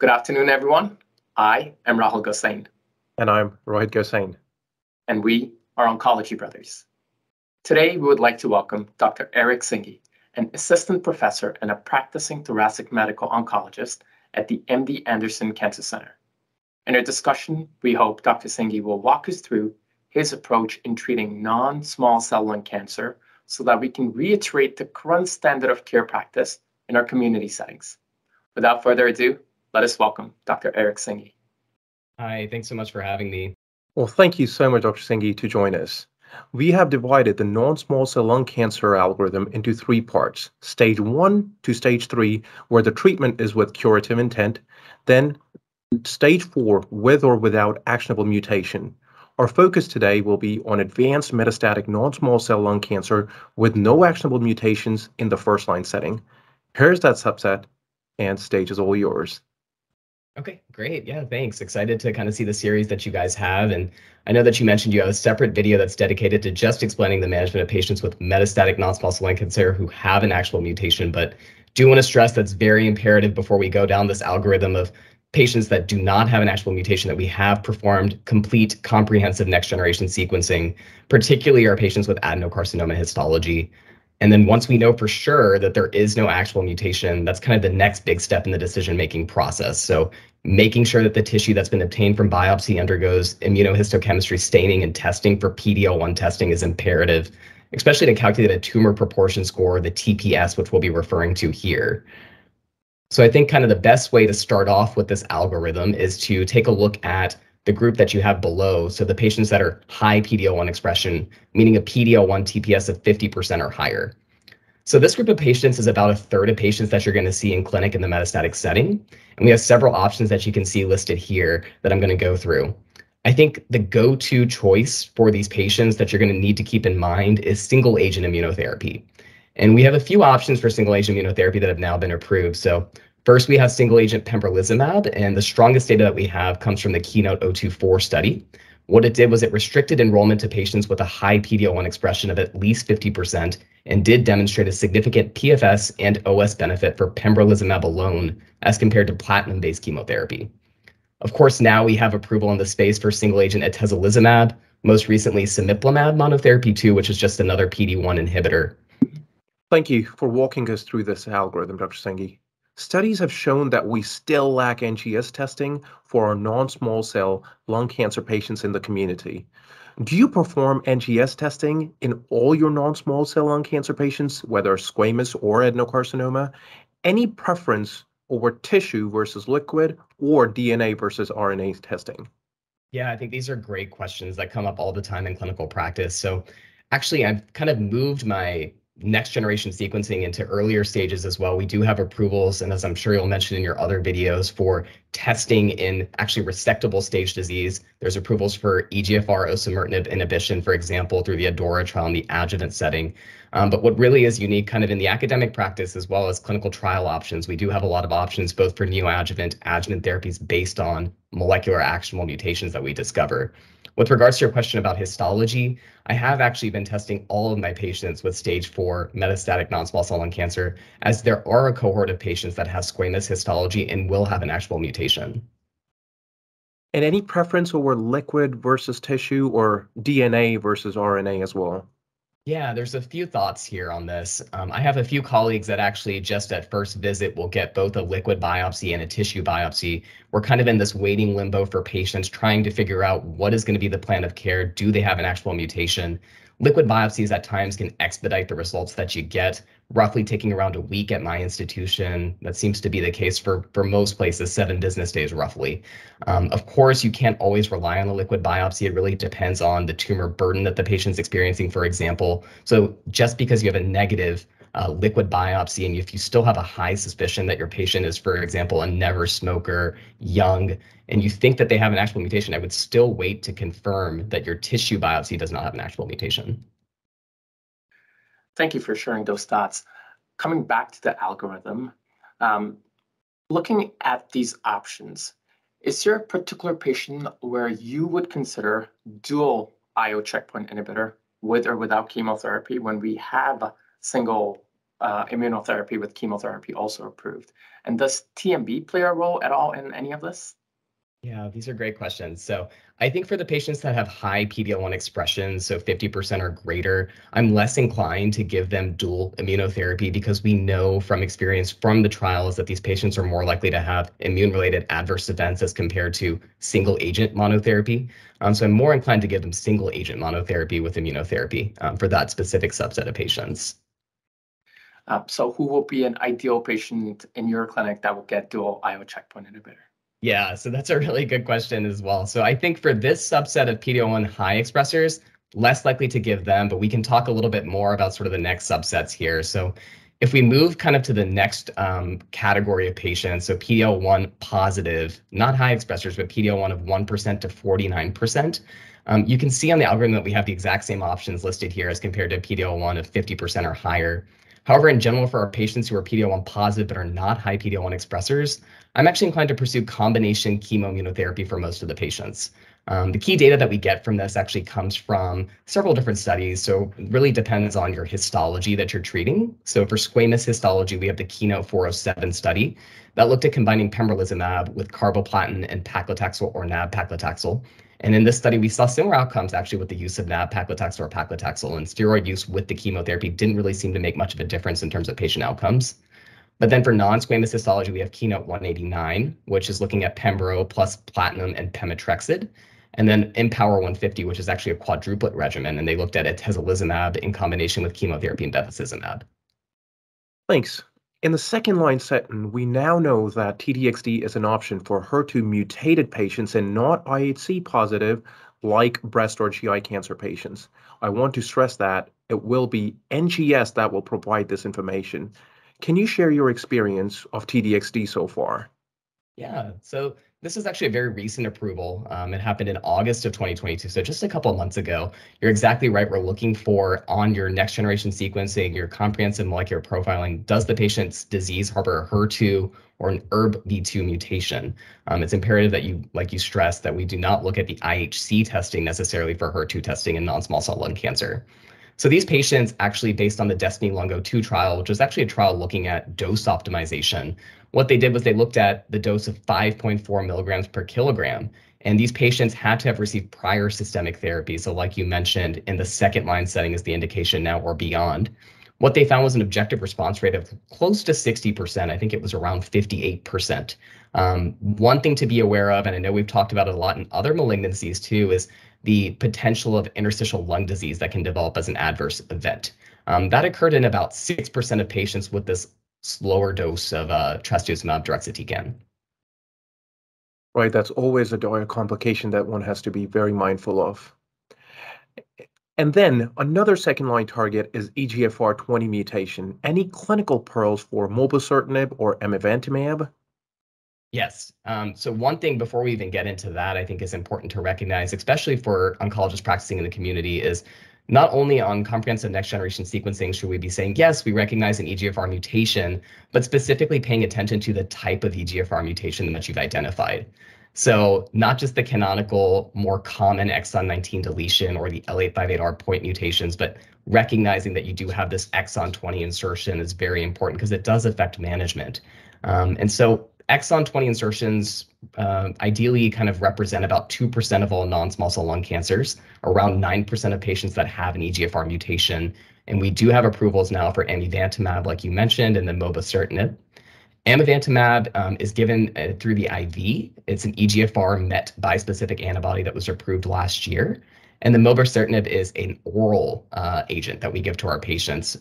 Good afternoon, everyone. I am Rahul Gosain. And I'm Rohit Gosain. And we are Oncology Brothers. Today, we would like to welcome Dr. Eric Singhi, an assistant professor and a practicing thoracic medical oncologist at the MD Anderson Cancer Center. In our discussion, we hope Dr. Singhi will walk us through his approach in treating non-small cell lung cancer so that we can reiterate the current standard of care practice in our community settings. Without further ado, let us welcome Dr. Eric Singhi. Hi, thanks so much for having me. Well, thank you so much, Dr. Singhi, to join us. We have divided the non-small cell lung cancer algorithm into three parts, stage 1 to stage 3, where the treatment is with curative intent, then stage 4, with or without actionable mutation. Our focus today will be on advanced metastatic non-small cell lung cancer with no actionable mutations in the first-line setting. Here's that subset, and stage is all yours. Okay, great. Yeah, thanks. Excited to kind of see the series that you guys have. And I know that you mentioned you have a separate video that's dedicated to just explaining the management of patients with metastatic non-small cell lung cancer who have an actual mutation, but do want to stress that's very imperative before we go down this algorithm of patients that do not have an actual mutation that we have performed complete comprehensive next-generation sequencing, particularly our patients with adenocarcinoma histology. And then once we know for sure that there is no actual mutation, that's kind of the next big step in the decision-making process. So making sure that the tissue that's been obtained from biopsy undergoes immunohistochemistry staining and testing for PD-L1 testing is imperative, especially to calculate a tumor proportion score, the TPS, which we'll be referring to here. So I think kind of the best way to start off with this algorithm is to take a look at the group that you have below, so the patients that are high PD-L1 expression, meaning a PD-L1 TPS of 50% or higher. So this group of patients is about a third of patients that you're going to see in clinic in the metastatic setting. And we have several options that you can see listed here that I'm going to go through. I think the go-to choice for these patients that you're going to need to keep in mind is single-agent immunotherapy. And we have a few options for single-agent immunotherapy that have now been approved. So first, we have single-agent pembrolizumab, and the strongest data that we have comes from the Keynote 024 study. What it did was it restricted enrollment to patients with a high PD-L1 expression of at least 50% and did demonstrate a significant PFS and OS benefit for pembrolizumab alone as compared to platinum-based chemotherapy. Of course, now we have approval in the space for single-agent atezolizumab, most recently simiplimab monotherapy 2, which is just another PD-1 inhibitor. Thank you for walking us through this algorithm, Dr. Singhi. Studies have shown that we still lack NGS testing for our non-small cell lung cancer patients in the community. Do you perform NGS testing in all your non-small cell lung cancer patients, whether squamous or adenocarcinoma? Any preference over tissue versus liquid or DNA versus RNA testing? Yeah, I think these are great questions that come up all the time in clinical practice. So actually, I've kind of moved my next generation sequencing into earlier stages as well. We do have approvals, and as I'm sure you'll mention in your other videos, for testing in actually resectable stage disease. There's approvals for EGFR osimertinib inhibition, for example, through the ADORA trial in the adjuvant setting. But what really is unique kind of in the academic practice as well as clinical trial options, we do have a lot of options both for neoadjuvant, adjuvant therapies based on molecular actionable mutations that we discover. With regards to your question about histology, I have actually been testing all of my patients with stage 4 metastatic non-small cell lung cancer, as there are a cohort of patients that have squamous histology and will have an actual mutation. And any preference over liquid versus tissue or DNA versus RNA as well? Yeah, there's a few thoughts here on this. I have a few colleagues that actually just at first visit will get both a liquid biopsy and a tissue biopsy. We're kind of in this waiting limbo for patients trying to figure out what is going to be the plan of care. Do they have an actual mutation? Liquid biopsies at times can expedite the results that you get, roughly taking around a week at my institution. That seems to be the case for most places, 7 business days roughly. Of course, you can't always rely on the liquid biopsy. It really depends on the tumor burden that the patient's experiencing, for example. So just because you have a negative liquid biopsy, and if you still have a high suspicion that your patient is, for example, a never smoker, young, and you think that they have an actual mutation, I would still wait to confirm that your tissue biopsy does not have an actual mutation. Thank you for sharing those thoughts. Coming back to the algorithm, looking at these options, is there a particular patient where you would consider dual IO checkpoint inhibitor with or without chemotherapy when we have single immunotherapy with chemotherapy also approved. And does TMB play a role at all in any of this? Yeah, these are great questions. So I think for the patients that have high PD-L1 expression, so 50% or greater, I'm less inclined to give them dual immunotherapy because we know from experience from the trials that these patients are more likely to have immune-related adverse events as compared to single-agent monotherapy. So I'm more inclined to give them single-agent monotherapy with immunotherapy for that specific subset of patients. So who will be an ideal patient in your clinic that will get dual IO checkpoint inhibitor? Yeah, so that's a really good question as well. So I think for this subset of PD-L1 high expressors, less likely to give them, but we can talk a little bit more about sort of the next subsets here. So if we move kind of to the next category of patients, so PD-L1 positive, not high expressors, but PD-L1 of 1% to 49%, you can see on the algorithm that we have the exact same options listed here as compared to PD-L1 of 50% or higher. However, in general, for our patients who are PD-L1 positive but are not high PD-L1 expressors, I'm actually inclined to pursue combination chemoimmunotherapy for most of the patients. The key data that we get from this actually comes from several different studies, so it really depends on your histology that you're treating. So for squamous histology, we have the Keynote 407 study that looked at combining pembrolizumab with carboplatin and paclitaxel or nab paclitaxel. And in this study, we saw similar outcomes actually with the use of nab paclitaxel or paclitaxel, and steroid use with the chemotherapy didn't really seem to make much of a difference in terms of patient outcomes. But then for non-squamous histology, we have Keynote 189, which is looking at pembro plus platinum and pemetrexid, and then IMPower 150, which is actually a quadruplet regimen, and they looked at atezolizumab in combination with chemotherapy and bevacizumab. Thanks. In the second-line setting, we now know that TDXD is an option for HER2-mutated patients and not IHC-positive, like breast or GI cancer patients. I want to stress that it will be NGS that will provide this information. Can you share your experience of TDXD so far? Yeah, so this is actually a very recent approval. It happened in August of 2022, so just a couple of months ago. You're exactly right. We're looking for, on your next generation sequencing, your comprehensive molecular profiling, does the patient's disease harbor a HER2 or an ERBB2 mutation? It's imperative that you, like you stressed, that we do not look at the IHC testing necessarily for HER2 testing in non-small cell lung cancer. So these patients actually, based on the DESTINY-Lung02 trial, which was actually a trial looking at dose optimization, what they did was they looked at the dose of 5.4 milligrams per kilogram, and these patients had to have received prior systemic therapy. So like you mentioned, in the second line setting is the indication now or beyond. What they found was an objective response rate of close to 60%. I think it was around 58%. One thing to be aware of, and I know we've talked about it a lot in other malignancies too, is the potential of interstitial lung disease that can develop as an adverse event. That occurred in about 6% of patients with this slower dose of trastuzumab deruxtecan. Right, that's always a dire complication that one has to be very mindful of. And then another second-line target is EGFR20 mutation. Any clinical pearls for mobocertinib or amivantamab? Yes. So one thing before we even get into that, I think is important to recognize, especially for oncologists practicing in the community, is not only on comprehensive next-generation sequencing should we be saying, yes, we recognize an EGFR mutation, but specifically paying attention to the type of EGFR mutation that you've identified. So not just the canonical, more common exon 19 deletion or the L858R point mutations, but recognizing that you do have this exon 20 insertion is very important because it does affect management. And so exon 20 insertions ideally kind of represent about 2% of all non-small cell lung cancers, around 9% of patients that have an EGFR mutation. And we do have approvals now for amivantamab, like you mentioned, and then mobocertinib. Amivantamab is given through the IV. It's an EGFR MET bispecific antibody that was approved last year. And the mobocertinib is an oral agent that we give to our patients.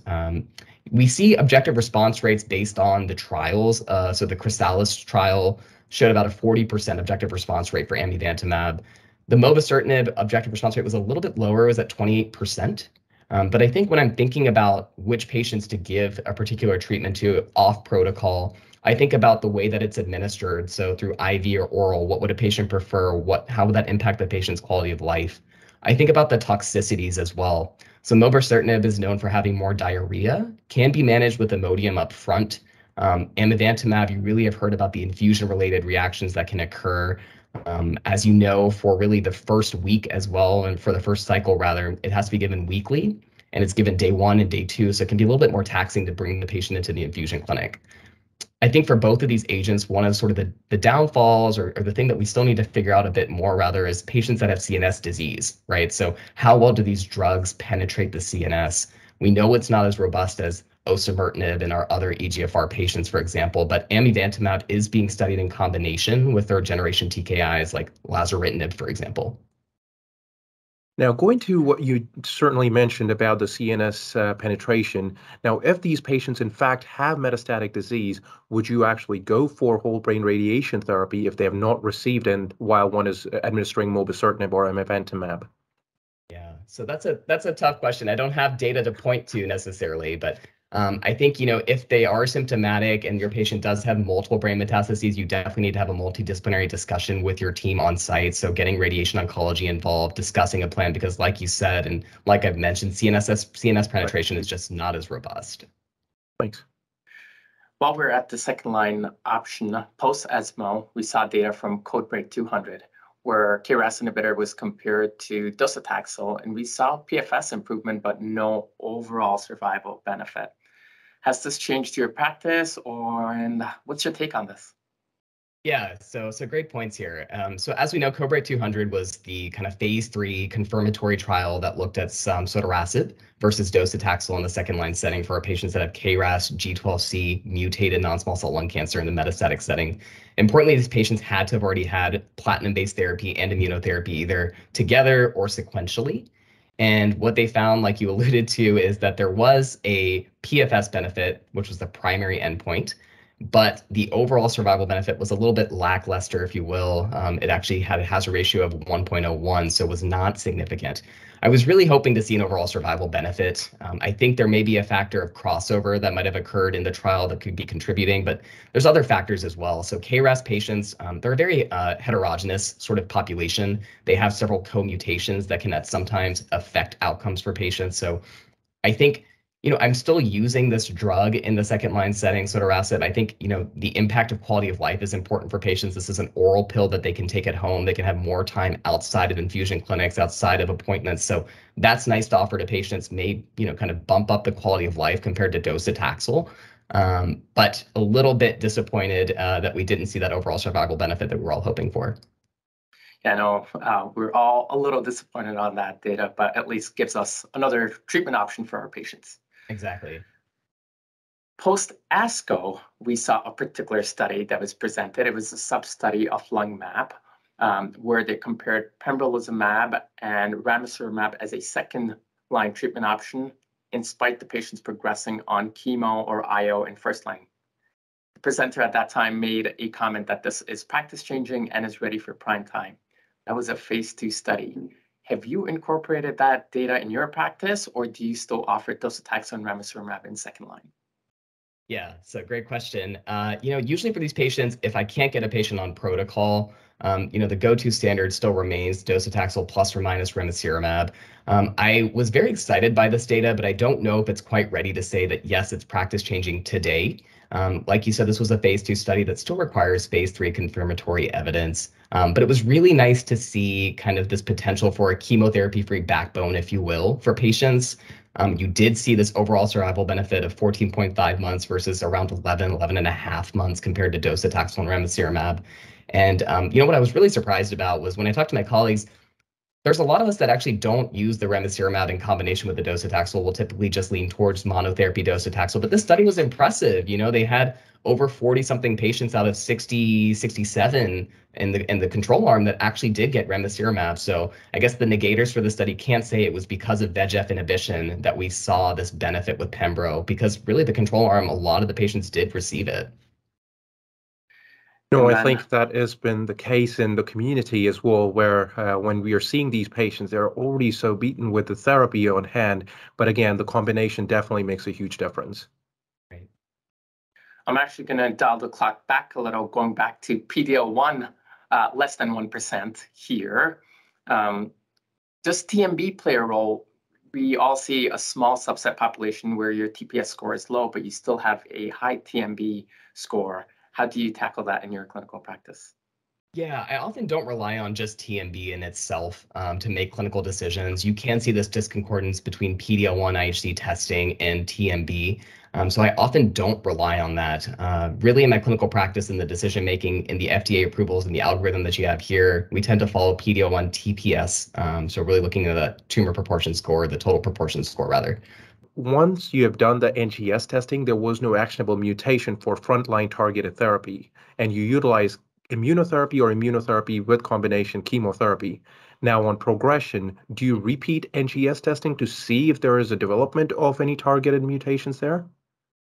We see objective response rates based on the trials. So the Chrysalis trial showed about a 40% objective response rate for amivantamab. The mobocertinib objective response rate was a little bit lower, it was at 28%. But I think when I'm thinking about which patients to give a particular treatment to off protocol, I think about the way that it's administered. So through IV or oral, what would a patient prefer? How would that impact the patient's quality of life? I think about the toxicities as well. So mobocertinib is known for having more diarrhea, can be managed with Imodium up front. Amivantamab, you really have heard about the infusion-related reactions that can occur. As you know, for really the first week as well, and for the first cycle rather, it has to be given weekly. and it's given day one and day two. So it can be a little bit more taxing to bring the patient into the infusion clinic. I think for both of these agents, one of sort of the downfalls or the thing that we still need to figure out a bit more rather is patients that have CNS disease, right? So how well do these drugs penetrate the CNS? We know it's not as robust as osimertinib and our other EGFR patients, for example, but amivantamab is being studied in combination with third generation TKIs like lazertinib, for example. Now, going to what you certainly mentioned about the CNS penetration, now, if these patients, in fact, have metastatic disease, would you actually go for whole brain radiation therapy if they have not received and while one is administering mobocertinib or amivantamab? Yeah, so that's a tough question. I don't have data to point to necessarily, but I think, you know, if they are symptomatic and your patient does have multiple brain metastases, you definitely need to have a multidisciplinary discussion with your team on site. So getting radiation oncology involved, discussing a plan, because like you said, and like I've mentioned, CNS penetration is just not as robust. Thanks. While we're at the second line option, post-ESMO, we saw data from CodeBreaK 200, where KRAS inhibitor was compared to docetaxel, and we saw PFS improvement, but no overall survival benefit. Has this changed your practice, and what's your take on this? Yeah, so great points here. So as we know, CodeBreaK 200 was the kind of phase 3 confirmatory trial that looked at some sotorasib versus docetaxel in the second line setting for our patients that have KRAS G12C mutated non-small cell lung cancer in the metastatic setting. Importantly, these patients had to have already had platinum-based therapy and immunotherapy either together or sequentially. And what they found, like you alluded to, is that there was a PFS benefit, which was the primary endpoint, but the overall survival benefit was a little bit lackluster, if you will. It actually had a hazard ratio of 1.01, so it was not significant. I was really hoping to see an overall survival benefit. I think there may be a factor of crossover that might have occurred in the trial that could be contributing, but there's other factors as well. So KRAS patients, they're a very heterogeneous sort of population. They have several co-mutations that can sometimes affect outcomes for patients. So I think, you know, I'm still using this drug in the second line setting, sotorasib. I think, you know, the impact of quality of life is important for patients. This is an oral pill that they can take at home. They can have more time outside of infusion clinics, outside of appointments. So that's nice to offer to patients, may, you know, kind of bump up the quality of life compared to docetaxel. But a little bit disappointed that we didn't see that overall survival benefit that we were all hoping for. Yeah, no, we're all a little disappointed on that data, but at least gives us another treatment option for our patients. Exactly. Post-ASCO, we saw a particular study that was presented. It was a sub-study of LungMap, where they compared pembrolizumab and ramucirumab as a second-line treatment option, in spite of the patients progressing on chemo or IO in first line. The presenter at that time made a comment that this is practice-changing and is ready for prime time. That was a phase 2 study. Have you incorporated that data in your practice, or do you still offer docetaxel and ramucirumab in second line? Yeah, so great question. You know, usually for these patients, if I can't get a patient on protocol, you know, the go-to standard still remains docetaxel plus or minus ramucirumab. I was very excited by this data, but I don't know if it's quite ready to say that, yes, it's practice-changing today. Like you said, this was a phase 2 study that still requires phase 3 confirmatory evidence. But it was really nice to see kind of this potential for a chemotherapy-free backbone, if you will, for patients. You did see this overall survival benefit of 14.5 months versus around 11.5 months compared to docetaxel and ramucirumab. And, you know, what I was really surprised about was when I talked to my colleagues, there's a lot of us that actually don't use the ramucirumab in combination with the docetaxel. We'll typically just lean towards monotherapy docetaxel, but this study was impressive. You know, they had over 40-something patients out of 60, 67 in the control arm that actually did get ramucirumab. So I guess the negators for the study can't say it was because of VEGF inhibition that we saw this benefit with pembro, because really the control arm, a lot of the patients did receive it. No, I think that has been the case in the community as well, where when we are seeing these patients, they're already so beaten with the therapy on hand. But again, the combination definitely makes a huge difference. Right. I'm actually going to dial the clock back a little, going back to PD-L1, less than 1% here. Does TMB play a role? We all see a small subset population where your TPS score is low, but you still have a high TMB score. How do you tackle that in your clinical practice? Yeah, I often don't rely on just TMB in itself to make clinical decisions. You can see this discordance between PD-L1 IHC testing and TMB. So I often don't rely on that. Really, in my clinical practice and the decision-making in the FDA approvals and the algorithm that you have here, we tend to follow PD-L1 TPS. So really looking at the tumor proportion score, the total proportion score, rather. Once you have done the NGS testing, there was no actionable mutation for frontline targeted therapy, and you utilize immunotherapy or immunotherapy with combination chemotherapy. Now on progression, do you repeat NGS testing to see if there is a development of any targeted mutations there?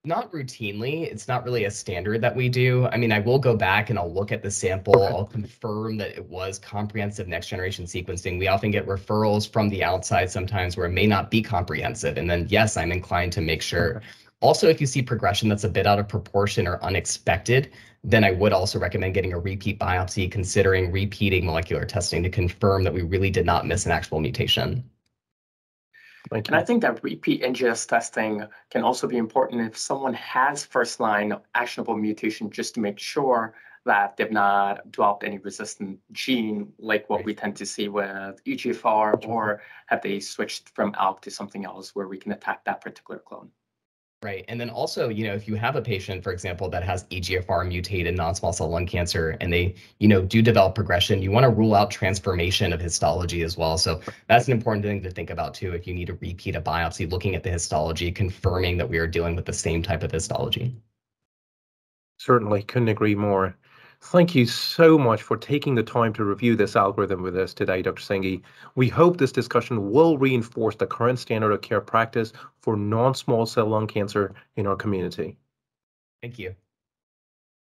Not routinely. It's not really a standard that we do. I mean, I will go back and I'll look at the sample. I'll confirm that it was comprehensive next generation sequencing. We often get referrals from the outside sometimes where it may not be comprehensive. And then, yes, I'm inclined to make sure. Also, if you see progression that's a bit out of proportion or unexpected, then I would also recommend getting a repeat biopsy, considering repeating molecular testing to confirm that we really did not miss an actual mutation. And I think that repeat NGS testing can also be important if someone has first-line actionable mutation, just to make sure that they've not developed any resistant gene, like what we tend to see with EGFR, or have they switched from ALK to something else where we can attack that particular clone. Right. And then also, you know, if you have a patient, for example, that has EGFR mutated non-small cell lung cancer and they, you know, do develop progression, you want to rule out transformation of histology as well. So that's an important thing to think about, too, if you need to repeat a biopsy, looking at the histology, confirming that we are dealing with the same type of histology. Certainly couldn't agree more. Thank you so much for taking the time to review this algorithm with us today, Dr. Singhi. We hope this discussion will reinforce the current standard of care practice for non-small cell lung cancer in our community. Thank you.